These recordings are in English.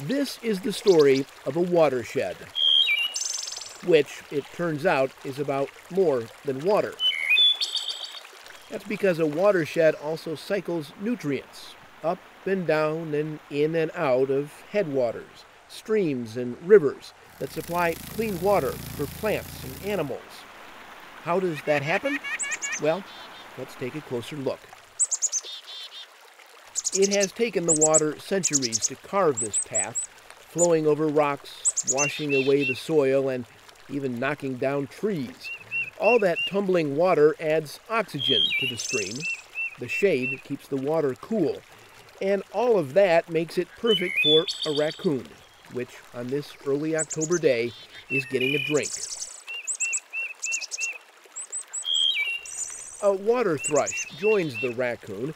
This is the story of a watershed, which, it turns out, is about more than water. That's because a watershed also cycles nutrients, up and down and in and out of headwaters, streams and rivers that supply clean water for plants and animals. How does that happen? Well, let's take a closer look. It has taken the water centuries to carve this path, flowing over rocks, washing away the soil, and even knocking down trees. All that tumbling water adds oxygen to the stream. The shade keeps the water cool. And all of that makes it perfect for a raccoon, which on this early October day is getting a drink. A water thrush joins the raccoon.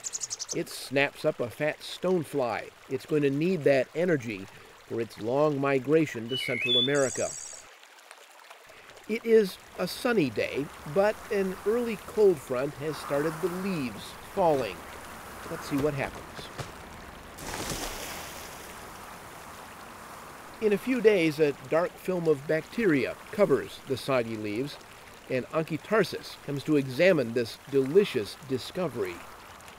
It snaps up a fat stonefly. It's going to need that energy for its long migration to Central America. It is a sunny day, but an early cold front has started the leaves falling. Let's see what happens. In a few days, a dark film of bacteria covers the soggy leaves, and Ankitarsis comes to examine this delicious discovery.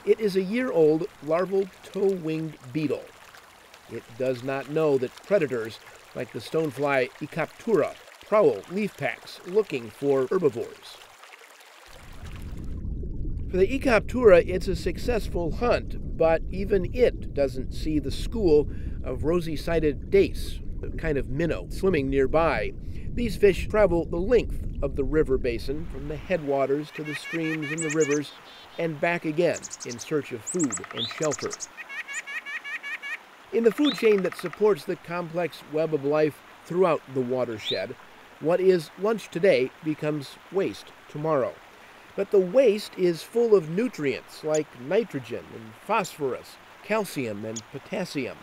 It is a year-old larval tow-winged beetle. It does not know that predators like the stonefly Ecoptura prowl leaf packs looking for herbivores. For the Ecoptura, it's a successful hunt, but even it doesn't see the school of rosy-sided dace, a kind of minnow, swimming nearby. These fish travel the length of the river basin, from the headwaters to the streams and the rivers, and back again in search of food and shelter. In the food chain that supports the complex web of life throughout the watershed, what is lunch today becomes waste tomorrow. But the waste is full of nutrients like nitrogen and phosphorus, calcium and potassium.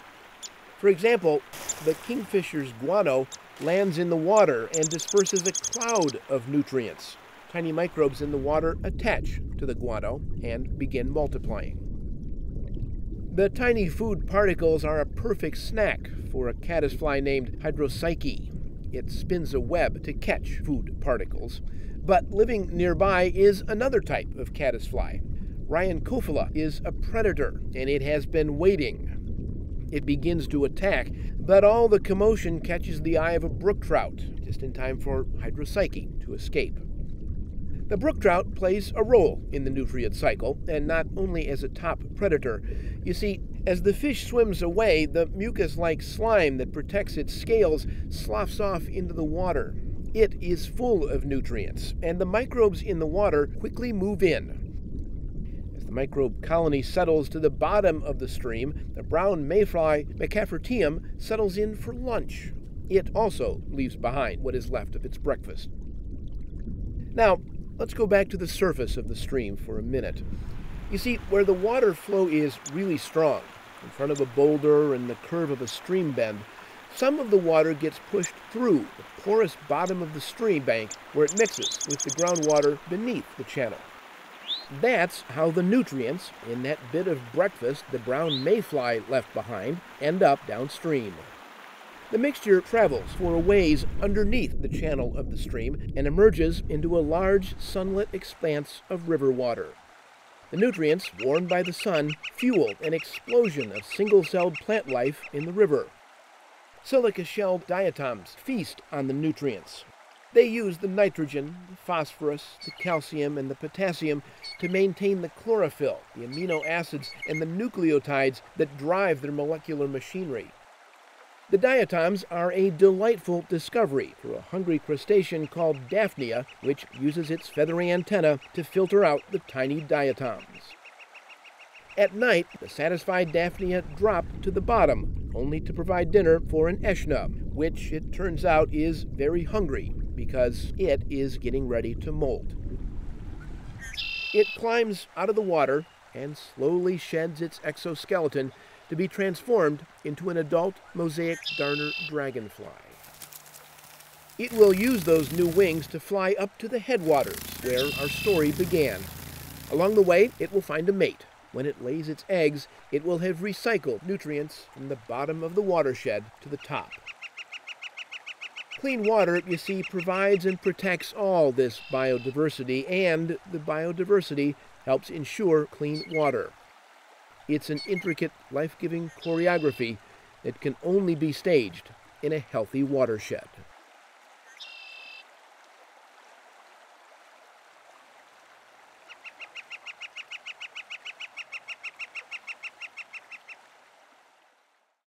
For example, the kingfisher's guano lands in the water and disperses a cloud of nutrients. Tiny microbes in the water attach to the guano and begin multiplying. The tiny food particles are a perfect snack for a caddisfly named Hydropsyche. It spins a web to catch food particles. But living nearby is another type of caddisfly. Rhyacophila is a predator, and it has been waiting. It begins to attack, but all the commotion catches the eye of a brook trout, just in time for Hydropsyche to escape. The brook trout plays a role in the nutrient cycle, and not only as a top predator. You see, as the fish swims away, the mucus-like slime that protects its scales sloughs off into the water. It is full of nutrients, and the microbes in the water quickly move in. As the microbe colony settles to the bottom of the stream, the brown mayfly Macafertium settles in for lunch. It also leaves behind what is left of its breakfast. Now, let's go back to the surface of the stream for a minute. You see, where the water flow is really strong, in front of a boulder and the curve of a stream bend, some of the water gets pushed through the porous bottom of the stream bank where it mixes with the groundwater beneath the channel. That's how the nutrients in that bit of breakfast the brown mayfly left behind end up downstream. The mixture travels for a ways underneath the channel of the stream and emerges into a large sunlit expanse of river water. The nutrients, warmed by the sun, fuel an explosion of single-celled plant life in the river. Silica-shell diatoms feast on the nutrients. They use the nitrogen, the phosphorus, the calcium, and the potassium to maintain the chlorophyll, the amino acids, and the nucleotides that drive their molecular machinery. The diatoms are a delightful discovery for a hungry crustacean called Daphnia, which uses its feathery antenna to filter out the tiny diatoms. At night, the satisfied Daphnia drop to the bottom, only to provide dinner for an eshna, which it turns out is very hungry because it is getting ready to molt. It climbs out of the water and slowly sheds its exoskeleton to be transformed into an adult mosaic darner dragonfly. It will use those new wings to fly up to the headwaters where our story began. Along the way, it will find a mate, When it lays its eggs, it will have recycled nutrients from the bottom of the watershed to the top. Clean water, you see, provides and protects all this biodiversity, and the biodiversity helps ensure clean water. It's an intricate, life-giving choreography that can only be staged in a healthy watershed.